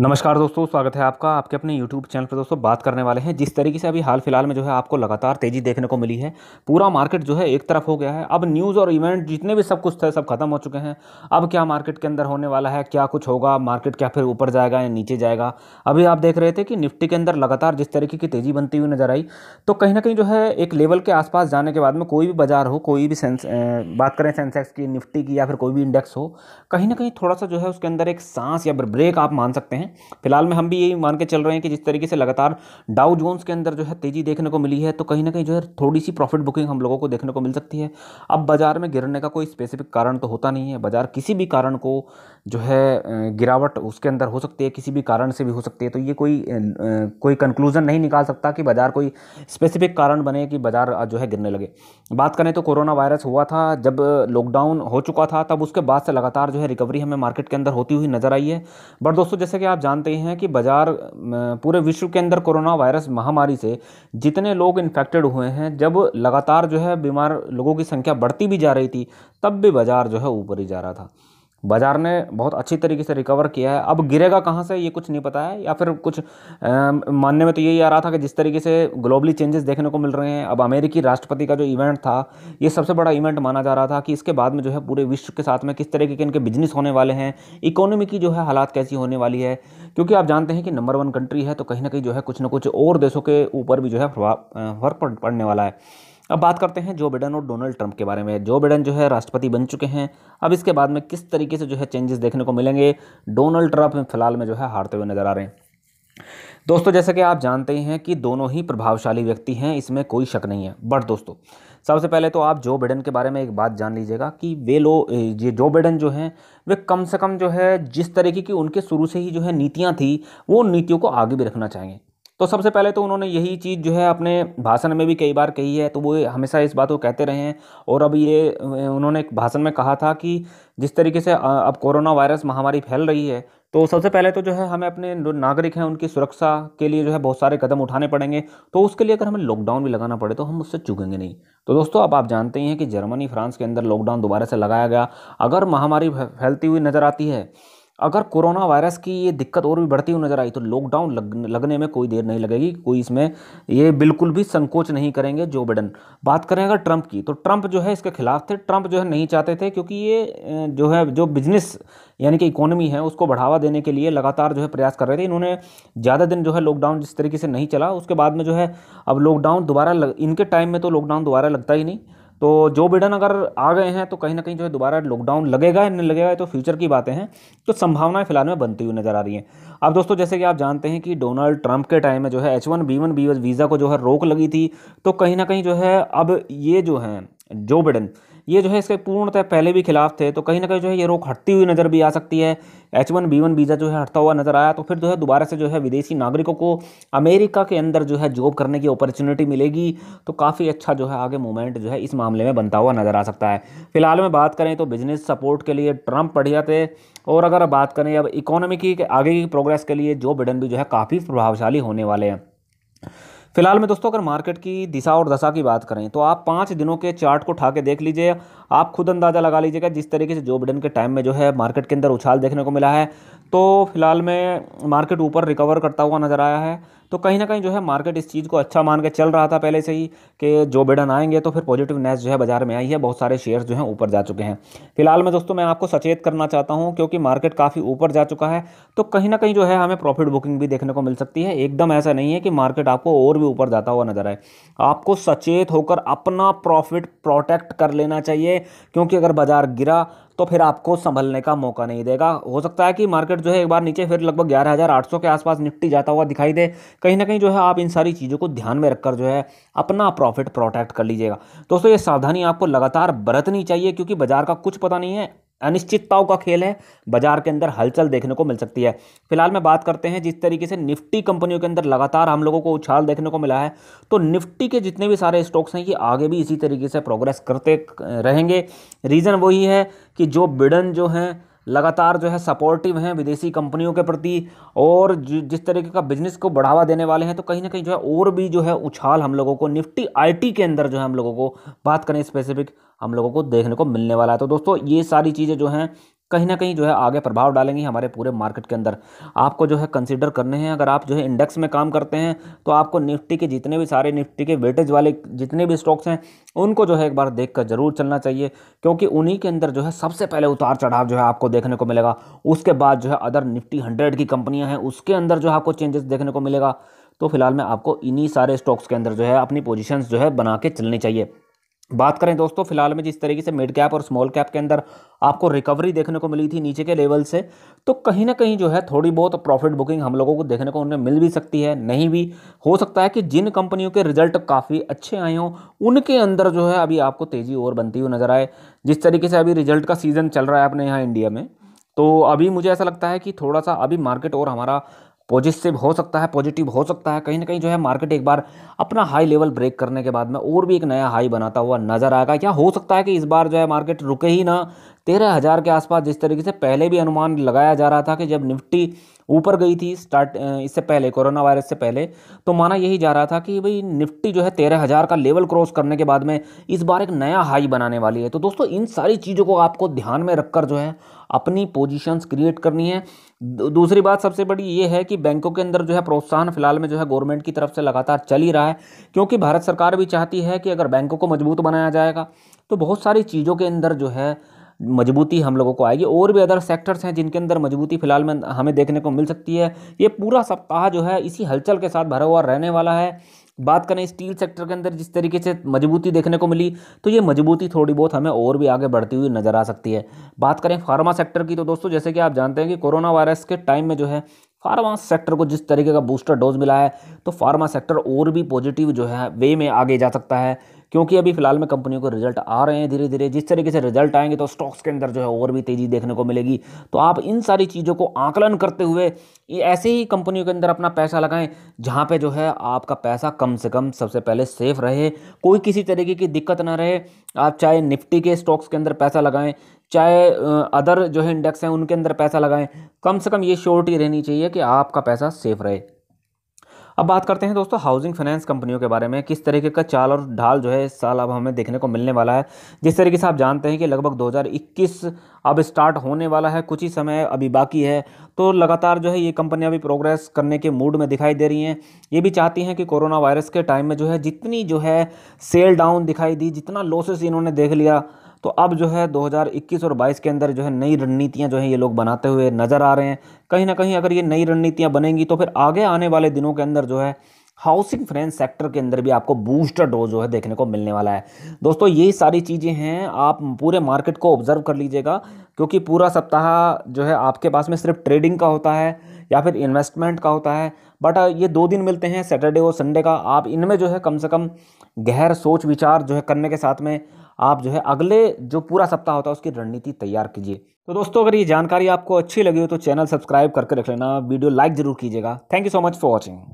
नमस्कार दोस्तों, स्वागत है आपका आपके अपने YouTube चैनल पर। दोस्तों बात करने वाले हैं जिस तरीके से अभी हाल फिलहाल में जो है आपको लगातार तेज़ी देखने को मिली है, पूरा मार्केट जो है एक तरफ हो गया है। अब न्यूज़ और इवेंट जितने भी सब कुछ थे सब खत्म हो चुके हैं। अब क्या मार्केट के अंदर होने वाला है, क्या कुछ होगा, मार्केट क्या फिर ऊपर जाएगा या नीचे जाएगा। अभी आप देख रहे थे कि निफ्टी के अंदर लगातार जिस तरीके की तेज़ी बनती हुई नज़र आई, तो कहीं ना कहीं जो है एक लेवल के आसपास जाने के बाद में कोई भी बाजार हो, कोई भी बात करें सेंसेक्स की, निफ्टी की या फिर कोई भी इंडेक्स हो, कहीं ना कहीं थोड़ा सा जो है उसके अंदर एक सांस या ब्रेक आप मान सकते हैं। फिलहाल में हम भी यही मान के चल रहे हैं कि जिस तरीके से लगातार डाउ जोन्स के अंदर जो है तेजी देखने को मिली है, तो कहीं ना कहीं जो है थोड़ी सी प्रॉफिट बुकिंग हम लोगों को देखने को मिल सकती है। अब बाजार में गिरने का कोई स्पेसिफिक कारण तो होता नहीं है, बाजार किसी भी कारण को जो है गिरावट उसके अंदर हो सकती है, किसी भी कारण से भी हो सकती है। तो ये कोई कंक्लूजन नहीं निकाल सकता कि बाजार कोई स्पेसिफिक कारण बने कि बाजार जो है गिरने लगे। बात करें तो कोरोना वायरस हुआ था, जब लॉकडाउन हो चुका था तब उसके बाद से लगातार जो है रिकवरी हमें मार्केट के अंदर होती हुई नजर आई है। बट दोस्तों जैसे कि आप जानते ही हैं कि बाजार पूरे विश्व के अंदर कोरोना वायरस महामारी से जितने लोग इन्फेक्टेड हुए हैं, जब लगातार जो है बीमार लोगों की संख्या बढ़ती भी जा रही थी, तब भी बाजार जो है ऊपर ही जा रहा था। बाजार ने बहुत अच्छी तरीके से रिकवर किया है। अब गिरेगा कहाँ से ये कुछ नहीं पता है, या फिर कुछ मानने में तो यही आ रहा था कि जिस तरीके से ग्लोबली चेंजेस देखने को मिल रहे हैं। अब अमेरिकी राष्ट्रपति का जो इवेंट था, ये सबसे बड़ा इवेंट माना जा रहा था कि इसके बाद में जो है पूरे विश्व के साथ में किस तरीके के इनके बिजनेस होने वाले हैं, इकोनॉमी की जो है हालात कैसी होने वाली है। क्योंकि आप जानते हैं कि नंबर वन कंट्री है, तो कहीं ना कहीं जो है कुछ ना कुछ और देशों के ऊपर भी जो है फर्क पड़ने वाला है। अब बात करते हैं जो बाइडन और डोनाल्ड ट्रंप के बारे में। जो बाइडन जो है राष्ट्रपति बन चुके हैं, अब इसके बाद में किस तरीके से जो है चेंजेस देखने को मिलेंगे। डोनाल्ड ट्रंप फिलहाल में जो है हारते हुए नज़र आ रहे हैं। दोस्तों जैसे कि आप जानते ही हैं कि दोनों ही प्रभावशाली व्यक्ति हैं, इसमें कोई शक नहीं है। बट दोस्तों सबसे पहले तो आप जो बाइडन के बारे में एक बात जान लीजिएगा कि ये जो बाइडन जो हैं वे कम से कम जो है जिस तरीके की उनके शुरू से ही जो है नीतियाँ थी, वो नीतियों को आगे भी रखना चाहेंगे। तो सबसे पहले तो उन्होंने यही चीज़ जो है अपने भाषण में भी कई बार कही है, तो वो हमेशा इस बात को कहते रहे हैं। और अब ये उन्होंने एक भाषण में कहा था कि जिस तरीके से अब कोरोना वायरस महामारी फैल रही है, तो सबसे पहले तो जो है हमें अपने जो नागरिक हैं उनकी सुरक्षा के लिए जो है बहुत सारे कदम उठाने पड़ेंगे, तो उसके लिए अगर हमें लॉकडाउन भी लगाना पड़े तो हम उससे चूकेंगे नहीं। तो दोस्तों अब आप जानते ही हैं कि जर्मनी फ्रांस के अंदर लॉकडाउन दोबारा से लगाया गया। अगर महामारी फैलती हुई नज़र आती है, अगर कोरोना वायरस की ये दिक्कत और भी बढ़ती हुई नज़र आई, तो लॉकडाउन लगने में कोई देर नहीं लगेगी। कोई इसमें ये बिल्कुल भी संकोच नहीं करेंगे जो बाइडन। बात करें अगर ट्रंप की, तो ट्रंप जो है इसके खिलाफ थे। ट्रंप जो है नहीं चाहते थे, क्योंकि ये जो है जो बिजनेस यानी कि इकोनॉमी है उसको बढ़ावा देने के लिए लगातार जो है प्रयास कर रहे थे। इन्होंने ज़्यादा दिन जो है लॉकडाउन जिस तरीके से नहीं चला, उसके बाद में जो है अब लॉकडाउन दोबारा इनके टाइम में तो लॉकडाउन दोबारा लगता ही नहीं। तो जो बाइडन अगर आ गए हैं तो कहीं ना कहीं जो है दोबारा लॉकडाउन लगेगा या नहीं लगेगा तो फ्यूचर की बातें हैं, तो संभावनाएं फिलहाल में बनती हुई नज़र आ रही हैं। अब दोस्तों जैसे कि आप जानते हैं कि डोनाल्ड ट्रंप के टाइम में जो है H1B1 वीज़ा को जो है रोक लगी थी, तो कहीं ना कहीं जो है अब ये जो हैं जो बाइडन ये जो है इसके पूर्णतः पहले भी खिलाफ थे, तो कहीं ना कहीं जो है ये रोक हटती हुई नज़र भी आ सकती है। H1B1 वीज़ा जो है हटता हुआ नज़र आया, तो फिर जो है दोबारा से जो है विदेशी नागरिकों को अमेरिका के अंदर जो है जॉब करने की अपॉर्चुनिटी मिलेगी, तो काफ़ी अच्छा जो है आगे मूवमेंट जो है इस मामले में बनता हुआ नज़र आ सकता है। फिलहाल में बात करें तो बिजनेस सपोर्ट के लिए ट्रंप बढ़िया थे, और अगर बात करें अब इकोनॉमी की आगे की प्रोग्रेस के लिए जो बाइडन भी जो है काफ़ी प्रभावशाली होने वाले हैं। फिलहाल में दोस्तों अगर मार्केट की दिशा और दशा की बात करें तो आप 5 दिनों के चार्ट को उठा के देख लीजिए, आप खुद अंदाज़ा लगा लीजिएगा जिस तरीके से जो बाइडन के टाइम में जो है मार्केट के अंदर उछाल देखने को मिला है। तो फिलहाल में मार्केट ऊपर रिकवर करता हुआ नज़र आया है, तो कहीं ना कहीं जो है मार्केट इस चीज़ को अच्छा मान के चल रहा था पहले से ही कि जो बाइडन आएंगे, तो फिर पॉजिटिवनेस जो है बाजार में आई है, बहुत सारे शेयर्स जो हैं ऊपर जा चुके हैं। फिलहाल में दोस्तों मैं आपको सचेत करना चाहता हूं, क्योंकि मार्केट काफ़ी ऊपर जा चुका है, तो कहीं ना कहीं जो है हमें प्रॉफिट बुकिंग भी देखने को मिल सकती है। एकदम ऐसा नहीं है कि मार्केट आपको और भी ऊपर जाता हुआ नज़र आए। आपको सचेत होकर अपना प्रॉफिट प्रोटेक्ट कर लेना चाहिए, क्योंकि अगर बाजार गिरा तो फिर आपको संभलने का मौका नहीं देगा। हो सकता है कि मार्केट जो है एक बार नीचे फिर लगभग 11,800 के आसपास निफ्टी जाता हुआ दिखाई दे। कहीं ना कहीं जो है आप इन सारी चीज़ों को ध्यान में रखकर जो है अपना प्रॉफिट प्रोटेक्ट कर लीजिएगा। दोस्तों ये सावधानी आपको लगातार बरतनी चाहिए, क्योंकि बाजार का कुछ पता नहीं है, अनिश्चितताओं का खेल है, बाजार के अंदर हलचल देखने को मिल सकती है। फिलहाल में बात करते हैं जिस तरीके से निफ्टी कंपनियों के अंदर लगातार हम लोगों को उछाल देखने को मिला है, तो निफ्टी के जितने भी सारे स्टॉक्स हैं ये आगे भी इसी तरीके से प्रोग्रेस करते रहेंगे। रीज़न वही है कि जो बाइडन जो हैं लगातार जो है सपोर्टिव हैं विदेशी कंपनियों के प्रति, और जिस तरीके का बिजनेस को बढ़ावा देने वाले हैं, तो कहीं ना कहीं जो है और भी जो है उछाल हम लोगों को निफ्टी आईटी के अंदर जो है हम लोगों को बात करें स्पेसिफिक हम लोगों को देखने को मिलने वाला है। तो दोस्तों ये सारी चीज़ें जो हैं कहीं ना कहीं जो है आगे प्रभाव डालेंगी हमारे पूरे मार्केट के अंदर। आपको जो है कंसीडर करने हैं, अगर आप जो है इंडेक्स में काम करते हैं तो आपको निफ्टी के जितने भी सारे निफ्टी के वेटेज वाले जितने भी स्टॉक्स हैं उनको जो है एक बार देख कर जरूर चलना चाहिए, क्योंकि उन्हीं के अंदर जो है सबसे पहले उतार चढ़ाव जो है आपको देखने को मिलेगा। उसके बाद जो है अदर निफ्टी 100 की कंपनियाँ हैं उसके अंदर जो है आपको चेंजेस देखने को मिलेगा। तो फिलहाल में आपको इन्हीं सारे स्टॉक्स के अंदर जो है अपनी पोजीशंस जो है बना के चलनी चाहिए। बात करें दोस्तों, फिलहाल में जिस तरीके से मिड कैप और स्मॉल कैप के अंदर आपको रिकवरी देखने को मिली थी नीचे के लेवल से, तो कहीं ना कहीं जो है थोड़ी बहुत प्रॉफिट बुकिंग हम लोगों को देखने को उन्हें मिल भी सकती है, नहीं भी। हो सकता है कि जिन कंपनियों के रिजल्ट काफ़ी अच्छे आए हों उनके अंदर जो है अभी आपको तेज़ी और बनती हुई नज़र आए। जिस तरीके से अभी रिजल्ट का सीज़न चल रहा है अपने यहाँ इंडिया में, तो अभी मुझे ऐसा लगता है कि थोड़ा सा अभी मार्केट और हमारा पॉजिटिव हो सकता है। कहीं ना कहीं जो है मार्केट एक बार अपना हाई लेवल ब्रेक करने के बाद में और भी एक नया हाई बनाता हुआ नज़र आएगा। क्या हो सकता है कि इस बार जो है मार्केट रुके ही ना 13,000 के आसपास, जिस तरीके से पहले भी अनुमान लगाया जा रहा था कि जब निफ्टी ऊपर गई थी इससे पहले कोरोना वायरस से पहले, तो माना यही जा रहा था कि भाई निफ्टी जो है 13,000 का लेवल क्रॉस करने के बाद में इस बार एक नया हाई बनाने वाली है। तो दोस्तों इन सारी चीज़ों को आपको ध्यान में रखकर जो है अपनी पोजीशंस क्रिएट करनी है। दूसरी बात सबसे बड़ी ये है कि बैंकों के अंदर जो है प्रोत्साहन फिलहाल में जो है गवर्नमेंट की तरफ से लगातार चल ही रहा है, क्योंकि भारत सरकार भी चाहती है कि अगर बैंकों को मजबूत बनाया जाएगा तो बहुत सारी चीज़ों के अंदर जो है मजबूती हम लोगों को आएगी। और भी अदर सेक्टर्स हैं जिनके अंदर मजबूती फिलहाल में हमें देखने को मिल सकती है। ये पूरा सप्ताह जो है इसी हलचल के साथ भरा हुआ रहने वाला है। बात करें स्टील सेक्टर के अंदर जिस तरीके से मजबूती देखने को मिली, तो ये मजबूती थोड़ी बहुत हमें और भी आगे बढ़ती हुई नज़र आ सकती है। बात करें फार्मा सेक्टर की, तो दोस्तों जैसे कि आप जानते हैं कि कोरोना वायरस के टाइम में जो है फार्मा सेक्टर को जिस तरीके का बूस्टर डोज मिला है, तो फार्मा सेक्टर और भी पॉजिटिव जो है वे में आगे जा सकता है, क्योंकि अभी फिलहाल में कंपनियों को रिजल्ट आ रहे हैं धीरे धीरे। जिस तरीके से रिजल्ट आएंगे तो स्टॉक्स के अंदर जो है और भी तेज़ी देखने को मिलेगी। तो आप इन सारी चीज़ों को आकलन करते हुए ऐसे ही कंपनियों के अंदर अपना पैसा लगाएं जहां पे जो है आपका पैसा कम से कम सबसे पहले सेफ रहे, कोई किसी तरीके की दिक्कत ना रहे। आप चाहे निफ्टी के स्टॉक्स के अंदर पैसा लगाएं, चाहे अदर जो है इंडेक्स हैं उनके अंदर पैसा लगाएं, कम से कम ये श्योरिटी रहनी चाहिए कि आपका पैसा सेफ रहे। अब बात करते हैं दोस्तों हाउसिंग फाइनेंस कंपनियों के बारे में, किस तरीके का चाल और ढाल जो है इस साल अब हमें देखने को मिलने वाला है। जिस तरीके से आप जानते हैं कि लगभग 2021 अब स्टार्ट होने वाला है, कुछ ही समय अभी बाकी है, तो लगातार जो है ये कंपनियां भी प्रोग्रेस करने के मूड में दिखाई दे रही हैं। ये भी चाहती हैं कि कोरोना वायरस के टाइम में जो है जितनी जो है सेल डाउन दिखाई दी, जितना लॉसेस इन्होंने देख लिया, तो अब जो है 2021 और 22 के अंदर जो है नई रणनीतियां जो है ये लोग बनाते हुए नज़र आ रहे हैं। कहीं ना कहीं अगर ये नई रणनीतियां बनेंगी तो फिर आगे आने वाले दिनों के अंदर जो है हाउसिंग फाइनेंस सेक्टर के अंदर भी आपको बूस्टर डोज जो है देखने को मिलने वाला है। दोस्तों यही सारी चीज़ें हैं, आप पूरे मार्केट को ऑब्जर्व कर लीजिएगा, क्योंकि पूरा सप्ताह जो है आपके पास में सिर्फ ट्रेडिंग का होता है या फिर इन्वेस्टमेंट का होता है, बट ये 2 दिन मिलते हैं सैटरडे और संडे का। आप इनमें जो है कम से कम गहर सोच विचार जो है करने के साथ में आप जो है अगले जो पूरा सप्ताह होता है उसकी रणनीति तैयार कीजिए। तो दोस्तों अगर ये जानकारी आपको अच्छी लगी हो तो चैनल सब्सक्राइब करके रख लेना, वीडियो लाइक जरूर कीजिएगा। Thank you so much for watching.